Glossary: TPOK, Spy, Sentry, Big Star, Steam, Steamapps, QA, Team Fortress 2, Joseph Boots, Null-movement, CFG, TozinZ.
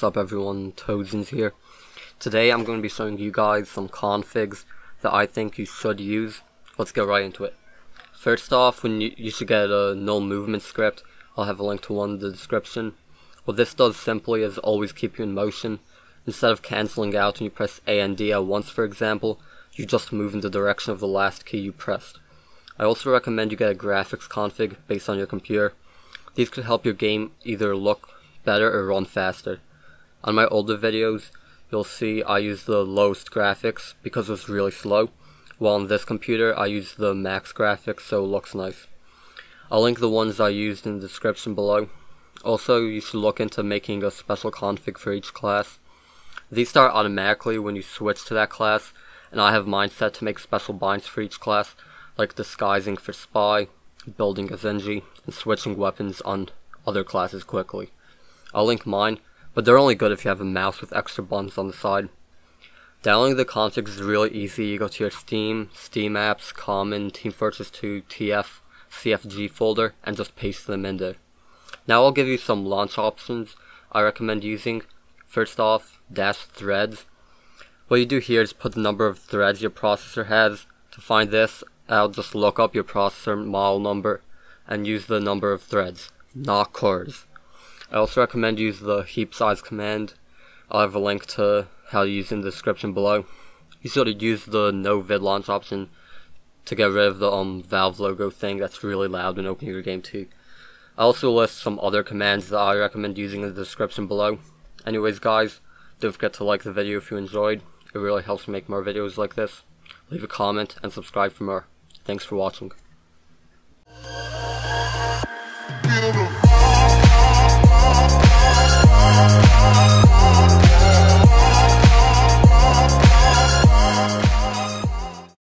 What's up everyone, TozinZ here. Today I'm going to be showing you guys some configs that I think you should use. Let's get right into it. First off, you should get a null movement script. I'll have a link to one in the description. What this does simply is always keep you in motion. Instead of cancelling out when you press A and D at once, for example, you just move in the direction of the last key you pressed. I also recommend you get a graphics config based on your computer. These could help your game either look better or run faster. On my older videos, you'll see I use the lowest graphics because it's really slow, while on this computer I use the max graphics so it looks nice. I'll link the ones I used in the description below. Also, you should look into making a special config for each class. These start automatically when you switch to that class, and I have mine set to make special binds for each class, like disguising for Spy, building a Sentry, and switching weapons on other classes quickly. I'll link mine, but they're only good if you have a mouse with extra buttons on the side. Downloading the configs is really easy. You go to your Steam, Steamapps, Common, Team Fortress 2, TF, CFG folder, and just paste them in there. Now I'll give you some launch options I recommend using. First off, -threads. What you do here is put the number of threads your processor has. To find this, I'll just look up your processor model number and use the number of threads, not cores. I also recommend use the heap size command. I'll have a link to how to use in the description below. You sort of use the no vid launch option to get rid of the Valve logo thing that's really loud when opening your game too. I also list some other commands that I recommend using in the description below. Anyways guys, don't forget to like the video if you enjoyed. It really helps me make more videos like this. Leave a comment and subscribe for more. Thanks for watching.